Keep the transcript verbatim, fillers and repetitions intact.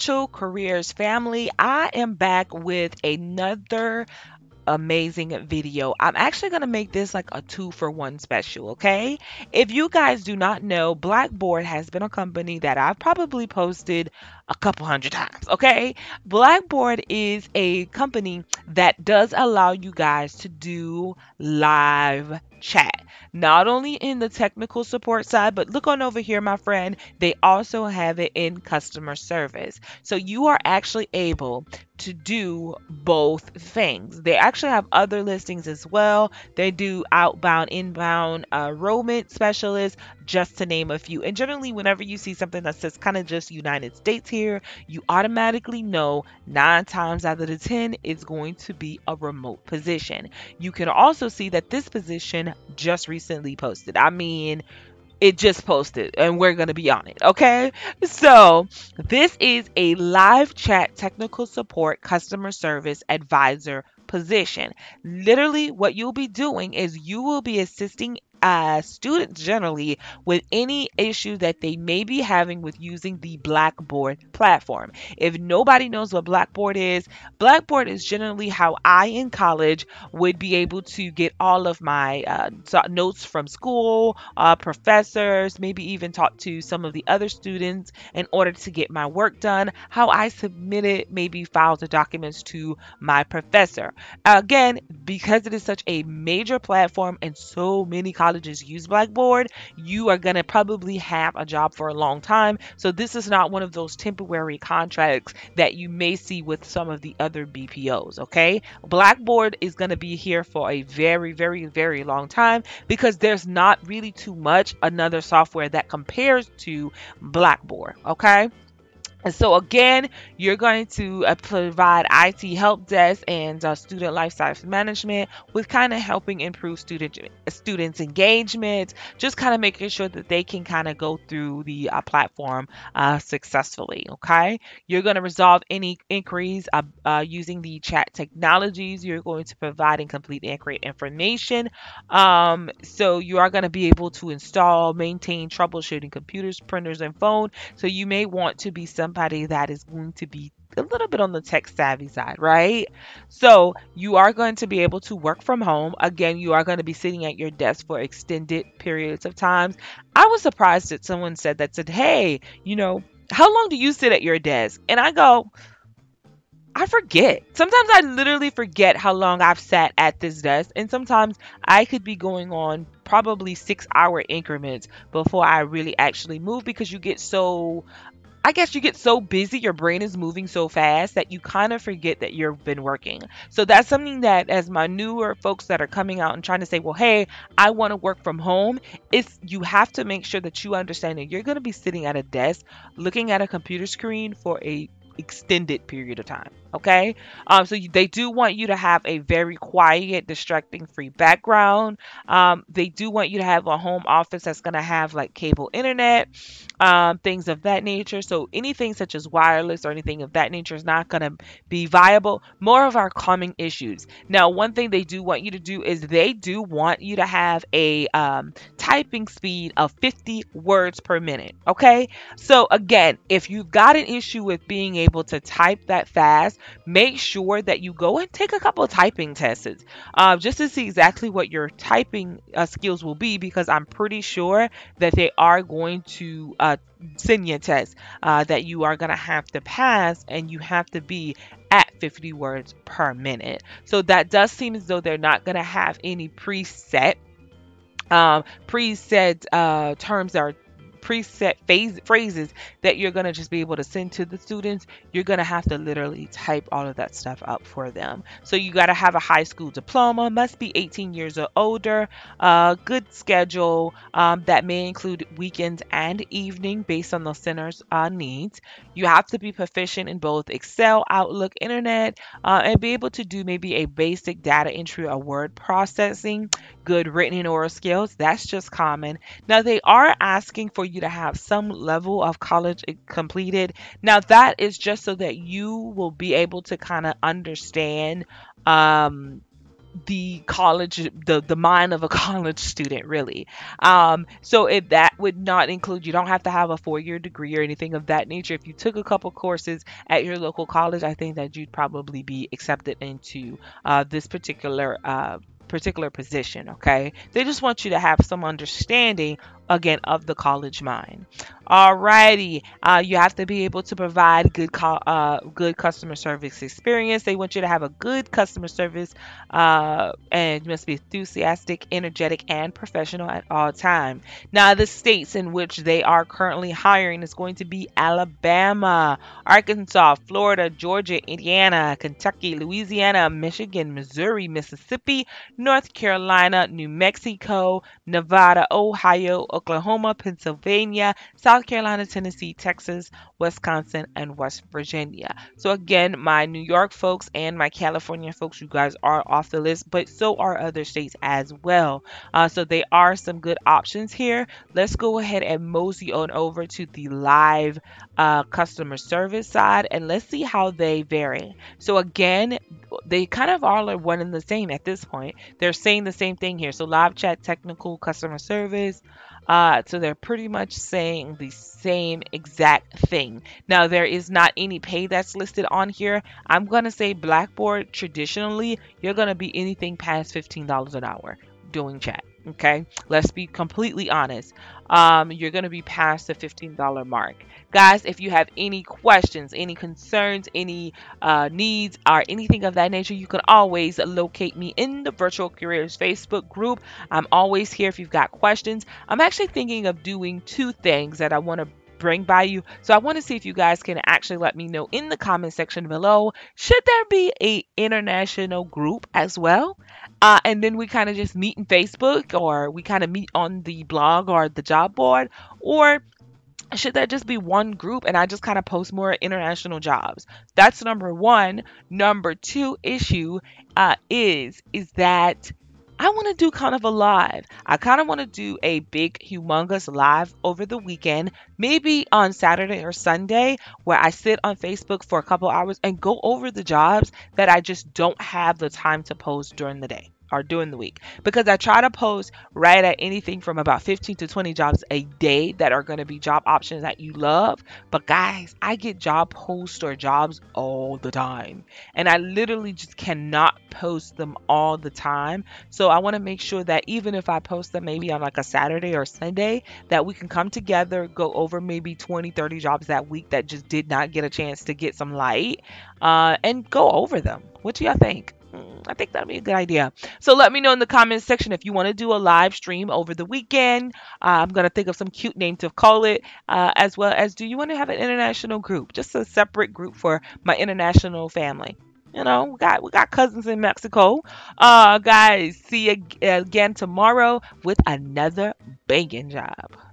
Virtual Careers family, I am back with another amazing video. I'm actually going to make this like a two for one special, okay? If you guys do not know, Blackboard has been a company that I've probably posted a couple hundred times, okay? Blackboard is a company that does allow you guys to do live chat, not only in the technical support side, but look on over here, my friend, they also have it in customer service. So you are actually able to do both things. They actually have other listings as well. They do outbound, inbound, uh, enrollment specialists, just to name a few. And generally, whenever you see something that says kind of just United States here, you automatically know nine times out of the ten, it's going to be a remote position. You can also see that this position just recently posted. I mean, it just posted and we're going to be on it. Okay. So this is a live chat technical support customer service advisor position. Literally what you'll be doing is you will be assisting uh, students generally with any issue that they may be having with using the Blackboard platform. If nobody knows what Blackboard is, Blackboard is generally how I in college would be able to get all of my uh, notes from school, uh, professors, maybe even talk to some of the other students in order to get my work done, how I submitted maybe files or documents to my professor. Again, because it is such a major platform and so many colleges colleges use Blackboard, you are going to probably have a job for a long time. So this is not one of those temporary contracts that you may see with some of the other B P Os. Okay, Blackboard is going to be here for a very, very, very long time because there's not really too much another software that compares to Blackboard. Okay. And so again, you're going to uh, provide I T help desk and uh, student lifestyle management with kind of helping improve student students' engagement, just kind of making sure that they can kind of go through the uh, platform uh, successfully. Okay, you're going to resolve any inquiries uh, uh, using the chat technologies. You're going to provide and complete accurate information. Um, so you are going to be able to install, maintain, troubleshooting computers, printers, and phone. So you may want to be some somebody that is going to be a little bit on the tech savvy side, right? So you are going to be able to work from home. Again, you are going to be sitting at your desk for extended periods of time. I was surprised that someone said that, said, hey, you know, how long do you sit at your desk? And I go, I forget. Sometimes I literally forget how long I've sat at this desk. And sometimes I could be going on probably six hour increments before I really actually move, because you get so I guess you get so busy, your brain is moving so fast that you kind of forget that you've been working. So that's something that as my newer folks that are coming out and trying to say, well, hey, I want to work from home. It's you have to make sure that you understand that you're going to be sitting at a desk looking at a computer screen for a extended period of time. Okay. Um, so you, they do want you to have a very quiet, distracting free background. Um, they do want you to have a home office that's going to have like cable internet, um, things of that nature. So anything such as wireless or anything of that nature is not going to be viable. More of our common issues. Now, one thing they do want you to do is they do want you to have a um, typing speed of fifty words per minute. Okay. So again, if you've got an issue with being able to type that fast, make sure that you go and take a couple of typing tests uh, just to see exactly what your typing uh, skills will be, because I'm pretty sure that they are going to uh, send you a test uh, that you are going to have to pass, and you have to be at fifty words per minute. So that does seem as though they're not going to have any preset, um, preset uh, terms that are preset phase, phrases that you're going to just be able to send to the students. You're going to have to literally type all of that stuff up for them. So you got to have a high school diploma, must be eighteen years or older, uh, good schedule um, that may include weekends and evening based on the center's uh, needs. You have to be proficient in both Excel, Outlook, Internet, uh, and be able to do maybe a basic data entry or word processing, good written and oral skills. That's just common. Now they are asking for you to have some level of college completed. Now that is just so that you will be able to kind of understand um the college, the, the mind of a college student, really. Um, so if that would not include, you don't have to have a four-year degree or anything of that nature. If you took a couple courses at your local college, I think that you'd probably be accepted into uh, this particular uh, particular position. Okay, they just want you to have some understanding, again, of the college mind. Alrighty, uh, you have to be able to provide good uh, good customer service experience. They want you to have a good customer service, uh, and you must be enthusiastic, energetic, and professional at all time. Now, the states in which they are currently hiring is going to be Alabama, Arkansas, Florida, Georgia, Indiana, Kentucky, Louisiana, Michigan, Missouri, Mississippi, North Carolina, New Mexico, Nevada, Ohio, Oklahoma, Pennsylvania, South Carolina, Tennessee, Texas, Wisconsin, and West Virginia. So again, my New York folks and my California folks, you guys are off the list, but so are other states as well. Uh, so they are some good options here. Let's go ahead and mosey on over to the live uh, customer service side, and let's see how they vary. So again, they kind of all are one and the same at this point. They're saying the same thing here. So live chat, technical, customer service. Uh, so they're pretty much saying the same exact thing. Now, there is not any pay that's listed on here. I'm going to say Blackboard, traditionally, you're going to be anything past fifteen dollars an hour doing chat. Okay, let's be completely honest. Um, you're going to be past the fifteen dollar mark. Guys, if you have any questions, any concerns, any uh, needs, or anything of that nature, you can always locate me in the Virtual Careers Facebook group. I'm always here if you've got questions. I'm actually thinking of doing two things that I want to bring by you. So I want to see if you guys can actually let me know in the comment section below. Should there be a international group as well? Uh, and then we kind of just meet in Facebook, or we kind of meet on the blog or the job board, or should there just be one group and I just kind of post more international jobs? That's number one. Number two issue uh, is, is that I want to do kind of a live. I kind of want to do a big, humongous live over the weekend, maybe on Saturday or Sunday, where I sit on Facebook for a couple hours and go over the jobs that I just don't have the time to post during the day or during the week, because I try to post right at anything from about fifteen to twenty jobs a day that are going to be job options that you love. But guys, I get job posts or jobs all the time, and I literally just cannot post them all the time. So I want to make sure that even if I post them maybe on like a Saturday or Sunday, that we can come together, go over maybe twenty, thirty jobs that week that just did not get a chance to get some light, uh, and go over them. What do y'all think? I think that'd be a good idea. So let me know in the comments section if you want to do a live stream over the weekend. Uh, I'm going to think of some cute name to call it, uh, as well as, do you want to have an international group? Just a separate group for my international family. You know, we got, we got cousins in Mexico. Uh, guys, see you again tomorrow with another banging job.